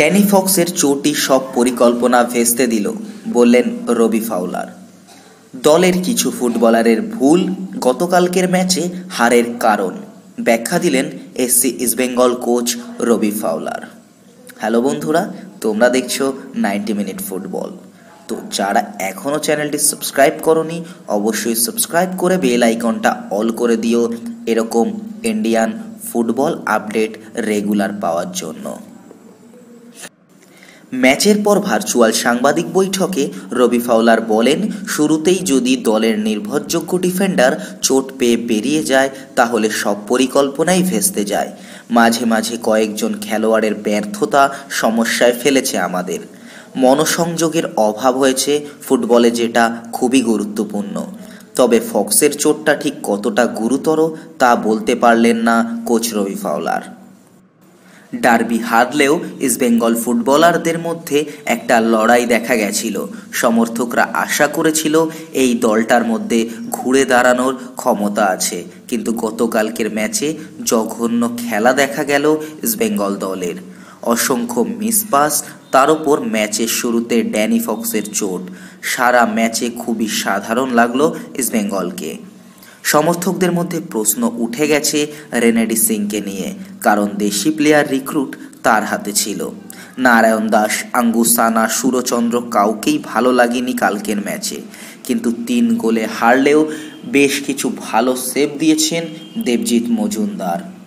Danny ফক্সের চোটই সব পরিকল্পনা ভেস্তে দিল বললেন রবি ফাউলার। দলের কিছু ফুটবলারের ভুল গতকালকের ম্যাচে হারের কারণ ব্যাখ্যা দিলেন SC East Bengal coach Robbie Fowler. Hello বন্ধুরা, তোমরা দেখছো 90 মিনিট ফুটবল। তো যারা এখনও চ্যানেলটি সাবস্ক্রাইব করোনি অবশ্যই সাবস্ক্রাইব করে বেল আইকনটা অল করে দিও এরকম ইন্ডিয়ান ফুটবল আপডেট রেগুলার পাওয়ার জন্য। ম্যাচের পর ভার্চুয়াল সাংবাদিক বৈঠকে রবি ফাউলার বলেন, শুরুতেই যদি দলের নির্ভরযোগ্য ডিফেন্ডার চোট পেয়ে বেরিয়ে যায় তাহলে সব পরিকল্পনাই ভেস্তে যায়। মাঝে মাঝে কয়েকজন খেলোয়াড়ের ব্যর্থতা সমস্যায় ফেলেছে আমাদের। মনোসংযোগের অভাব হয়েছে ফুটবলে, যেটা খুবই গুরুত্বপূর্ণ। তবে ফক্সের চোটটা ঠিক কতটা গুরুতর তা বলতে পারলেন না কোচ রবি ফাউলার। ডার্বি হারলেও ইস্টবেঙ্গল ফুটবলারদের মধ্যে একটা লড়াই দেখা গেছিল। সমর্থকরা আশা করেছিল এই দলটার মধ্যে ঘুরে দাঁড়ানোর ক্ষমতা আছে, কিন্তু গতকালকের ম্যাচে জঘন্য খেলা দেখা গেল ইস্টবেঙ্গল দলের। অসংখ্য মিসপাস, তার ওপর ম্যাচের শুরুতে ড্যানি ফক্সের চোট। সারা ম্যাচে খুবই সাধারণ লাগলো ইস্টবেঙ্গলকে। সমর্থকদের মধ্যে প্রশ্ন উঠে গেছে রেনেডি সিংকে নিয়ে, কারণ দেশি প্লেয়ার রিক্রুট তার হাতে ছিল। নারায়ণ দাস, আঙ্গুসানা, সুরচন্দ্র কাউকেই ভালো লাগেনি কালকের ম্যাচে। কিন্তু 3 গোলে হারলেও বেশ কিছু ভালো সেভ দিয়েছেন দেবজিৎ মজুমদার।